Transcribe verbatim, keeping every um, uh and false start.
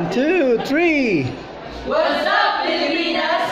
One, two, three. What's up, Filipinas?